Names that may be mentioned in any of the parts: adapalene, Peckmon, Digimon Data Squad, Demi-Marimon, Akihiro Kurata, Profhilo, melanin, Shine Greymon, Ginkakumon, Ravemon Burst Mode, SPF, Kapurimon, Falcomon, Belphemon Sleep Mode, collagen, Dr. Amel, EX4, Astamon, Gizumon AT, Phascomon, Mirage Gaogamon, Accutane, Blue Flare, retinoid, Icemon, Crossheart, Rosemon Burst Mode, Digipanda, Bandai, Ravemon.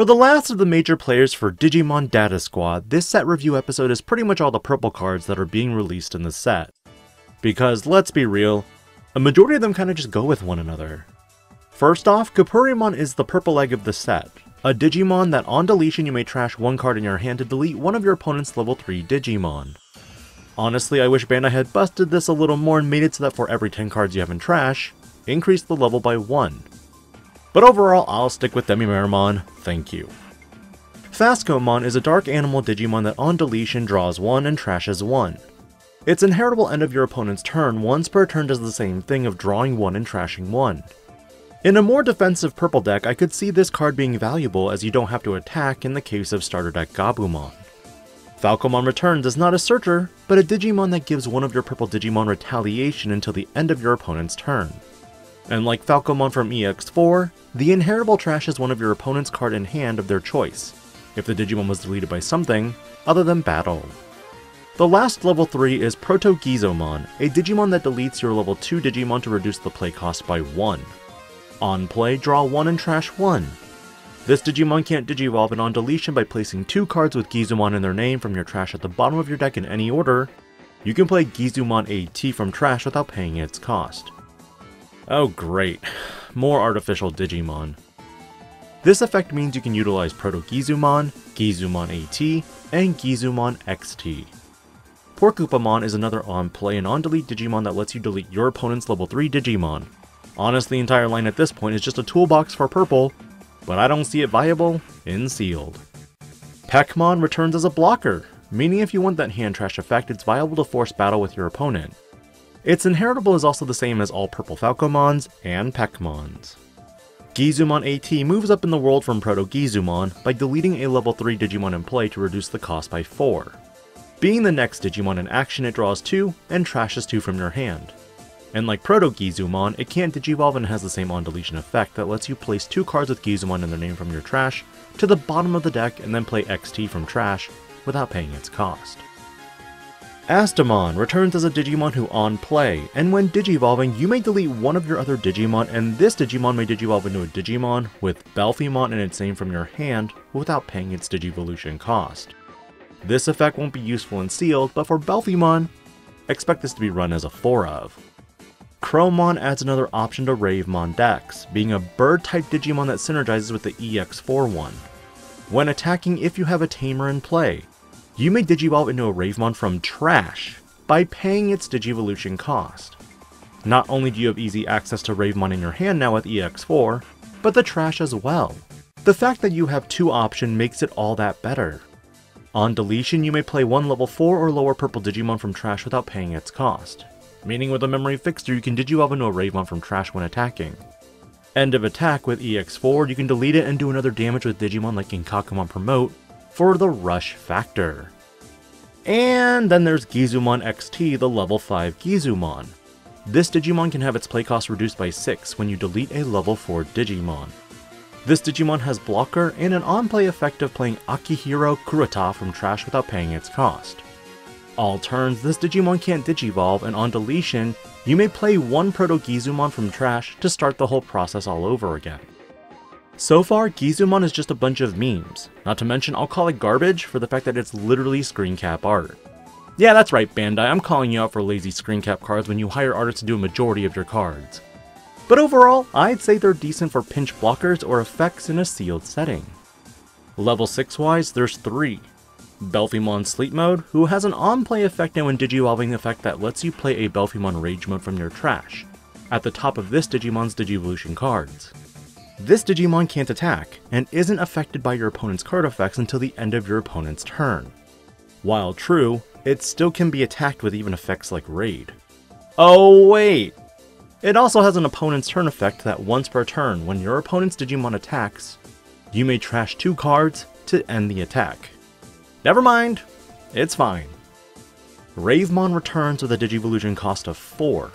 For the last of the major players for Digimon Data Squad, this set review episode is pretty much all the purple cards that are being released in this set. Because, let's be real, a majority of them kinda just go with one another. First off, Kapurimon is the purple egg of the set, a Digimon that on deletion you may trash one card in your hand to delete one of your opponent's level 3 Digimon. Honestly, I wish Bandai had busted this a little more and made it so that for every 10 cards you have in trash, increase the level by 1. But overall, I'll stick with Demi-Marimon, thank you. Phascomon is a dark animal Digimon that on deletion draws 1 and trashes 1. Its inheritable end of your opponent's turn once per turn does the same thing of drawing 1 and trashing 1. In a more defensive purple deck, I could see this card being valuable as you don't have to attack in the case of starter deck Gabumon. Falcomon returns is not a searcher, but a Digimon that gives one of your purple Digimon retaliation until the end of your opponent's turn. And like Falcomon from EX4, the inheritable trashes one of your opponent's card in hand of their choice, if the Digimon was deleted by something other than battle. The last level 3 is Proto-Gizumon, a Digimon that deletes your level 2 Digimon to reduce the play cost by 1. On play, draw 1 and trash 1. This Digimon can't digivolve and on deletion by placing 2 cards with Gizumon in their name from your trash at the bottom of your deck in any order, you can play Gizumon AT from trash without paying its cost. Oh great, more artificial Digimon. This effect means you can utilize Proto-Gizumon, Gizumon AT, and Gizumon XT. Porcupamon is another on play and on delete Digimon that lets you delete your opponent's level 3 Digimon. Honestly, the entire line at this point is just a toolbox for purple, but I don't see it viable in sealed. Peckmon returns as a blocker, meaning if you want that hand trash effect, it's viable to force battle with your opponent. Its inheritable is also the same as all purple Falcomons and Peckmons. Gizumon AT moves up in the world from Proto-Gizumon by deleting a level 3 Digimon in play to reduce the cost by 4. Being the next Digimon in action, it draws 2 and trashes 2 from your hand. And like Proto-Gizumon, it can't digivolve and has the same on-deletion effect that lets you place 2 cards with Gizumon in their name from your trash to the bottom of the deck and then play XT from trash without paying its cost. Astamon returns as a Digimon who on play, and when digivolving you may delete one of your other Digimon, and this Digimon may digivolve into a Digimon with Belphemon in its name from your hand without paying its digivolution cost. This effect won't be useful in sealed, but for Belphemon, expect this to be run as a 4-of. Chromon adds another option to Ravemon decks, being a bird-type Digimon that synergizes with the EX4 one. When attacking, if you have a Tamer in play, you may digivolve into a Ravemon from trash by paying its digivolution cost. Not only do you have easy access to Ravemon in your hand now with EX4, but the trash as well. The fact that you have 2 options makes it all that better. On deletion, you may play one level 4 or lower purple Digimon from trash without paying its cost. Meaning with a memory fixture, you can digivolve into a Ravemon from trash when attacking. End of attack with EX4, you can delete it and do another damage with Digimon like Ginkakumon Promote for the rush factor. And then there's Gizumon XT, the level 5 Gizumon. This Digimon can have its play cost reduced by 6 when you delete a level 4 Digimon. This Digimon has blocker and an on-play effect of playing Akihiro Kurata from trash without paying its cost. All turns, this Digimon can't digivolve, and on deletion, you may play one Proto-Gizumon from trash to start the whole process all over again. So far, Gizumon is just a bunch of memes, not to mention I'll call it garbage for the fact that it's literally screen cap art. Yeah, that's right Bandai, I'm calling you out for lazy screen cap cards when you hire artists to do a majority of your cards. But overall, I'd say they're decent for pinch blockers or effects in a sealed setting. Level 6 wise, there's 3. Belphemon Sleep Mode, who has an on-play effect and when digivolving effect that lets you play a Belphemon Rage Mode from your trash, at the top of this Digimon's digivolution cards. This Digimon can't attack, and isn't affected by your opponent's card effects until the end of your opponent's turn. While true, it still can be attacked with even effects like Raid. Oh wait! It also has an opponent's turn effect that once per turn, when your opponent's Digimon attacks, you may trash 2 cards to end the attack. Never mind, it's fine. Ravemon returns with a digivolution cost of 4.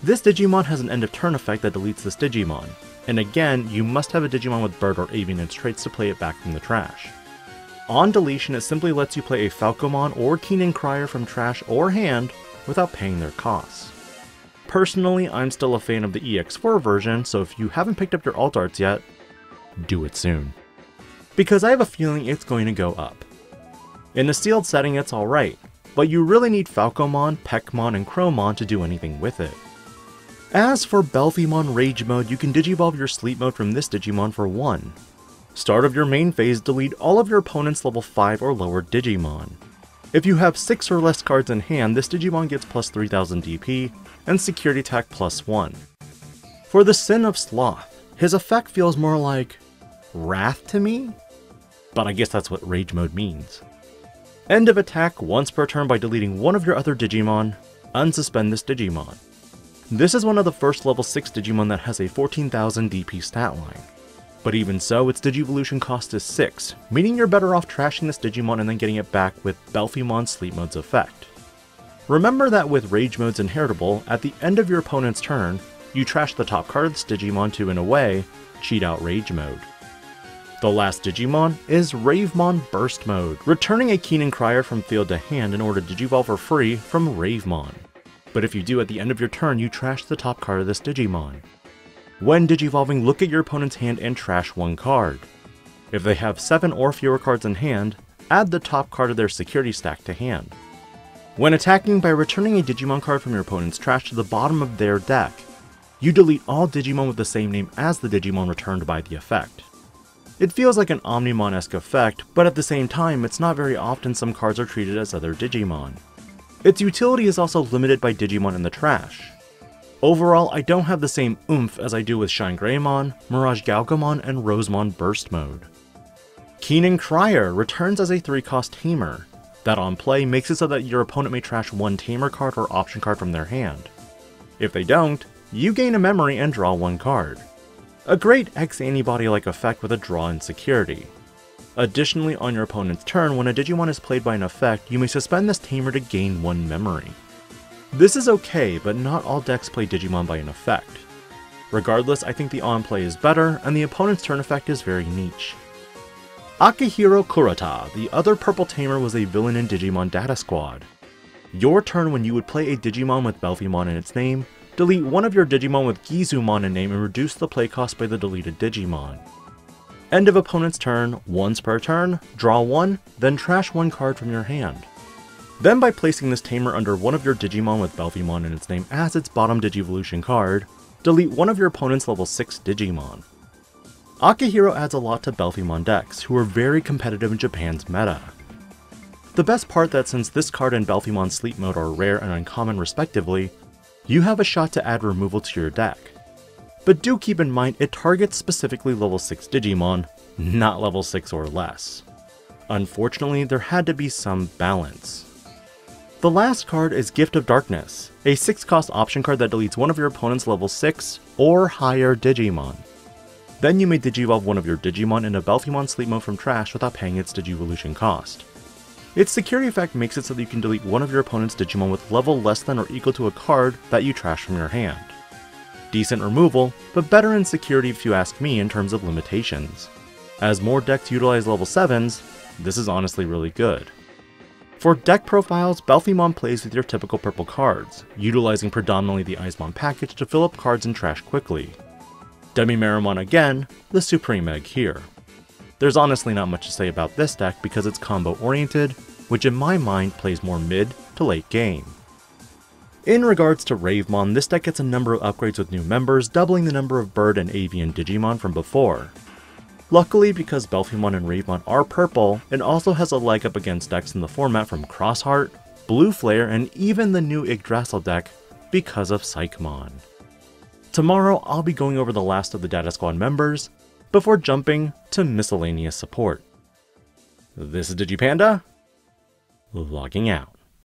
This Digimon has an end of turn effect that deletes this Digimon, and again, you must have a Digimon with bird or avian in its traits to play it back from the trash. On deletion, it simply lets you play a Falcomon or Keenan Crier from trash or hand without paying their costs. Personally, I'm still a fan of the EX4 version, so if you haven't picked up your alt arts yet, do it soon. because I have a feeling it's going to go up. In the sealed setting it's alright, but you really need Falcomon, Peckmon, and Chromon to do anything with it. As for Belphemon Rage Mode, you can digivolve your Sleep Mode from this Digimon for 1. Start of your main phase, delete all of your opponent's level 5 or lower Digimon. If you have 6 or less cards in hand, this Digimon gets plus 3000 DP and Security Attack plus 1. For the Sin of Sloth, his effect feels more like Wrath to me? But I guess that's what Rage Mode means. End of attack once per turn by deleting one of your other Digimon, unsuspend this Digimon. This is one of the first level 6 Digimon that has a 14,000 DP stat line. But even so, its Digivolution cost is 6, meaning you're better off trashing this Digimon and then getting it back with Belphemon Sleep Mode's effect. Remember that with Rage Mode's inheritable, at the end of your opponent's turn, you trash the top card of this Digimon to, in a way, cheat out Rage Mode. The last Digimon is Ravemon Burst Mode, returning a Keenan Crier from field to hand in order to Digivolve for free from Ravemon. But if you do, at the end of your turn, you trash the top card of this Digimon. When digivolving, look at your opponent's hand and trash one card. If they have 7 or fewer cards in hand, add the top card of their security stack to hand. When attacking by returning a Digimon card from your opponent's trash to the bottom of their deck, you delete all Digimon with the same name as the Digimon returned by the effect. It feels like an Omnimon-esque effect, but at the same time, it's not very often some cards are treated as other Digimon. Its utility is also limited by Digimon in the trash. Overall, I don't have the same oomph as I do with Shine Greymon, Mirage Gaogamon, and Rosemon Burst Mode. Keenan Crier returns as a 3-cost Tamer. That on play makes it so that your opponent may trash one Tamer card or option card from their hand. If they don't, you gain a memory and draw one card. A great ex-antibody-like effect with a draw and security. Additionally, on your opponent's turn, when a Digimon is played by an effect, you may suspend this Tamer to gain one memory. This is okay, but not all decks play Digimon by an effect. Regardless, I think the on-play is better, and the opponent's turn effect is very niche. Akihiro Kurata, the other purple Tamer, was a villain in Digimon Data Squad. Your turn when you would play a Digimon with Belphemon in its name, delete one of your Digimon with Gizumon in name and reduce the play cost by the deleted Digimon. End of opponent's turn, once per turn, draw one, then trash one card from your hand. Then by placing this Tamer under one of your Digimon with Belphemon in its name as its bottom Digivolution card, delete one of your opponent's level 6 Digimon. Akihiro adds a lot to Belphemon decks, who are very competitive in Japan's meta. The best part that since this card and Belphemon Sleep Mode are rare and uncommon respectively, you have a shot to add removal to your deck. But do keep in mind, it targets specifically level 6 Digimon, not level 6 or less. Unfortunately, there had to be some balance. The last card is Gift of Darkness, a 6-cost option card that deletes one of your opponent's level 6 or higher Digimon. Then you may digivolve one of your Digimon into Belphemon Sleep Mode from trash without paying its Digivolution cost. Its security effect makes it so that you can delete one of your opponent's Digimon with level less than or equal to a card that you trash from your hand. Decent removal, but better in security if you ask me in terms of limitations. As more decks utilize level 7s, this is honestly really good. For deck profiles, Belphemon plays with your typical purple cards, utilizing predominantly the Icemon package to fill up cards and trash quickly. Demi-Marimon again, the supreme egg here. There's honestly not much to say about this deck because it's combo-oriented, which in my mind plays more mid to late game. In regards to Ravemon, this deck gets a number of upgrades with new members, doubling the number of bird and avian Digimon from before. Luckily, because Belphemon and Ravemon are purple, it also has a leg up against decks in the format from Crossheart, Blue Flare, and even the new Yggdrasil deck because of Psychmon. Tomorrow, I'll be going over the last of the Data Squad members, before jumping to miscellaneous support. This is Digipanda, logging out.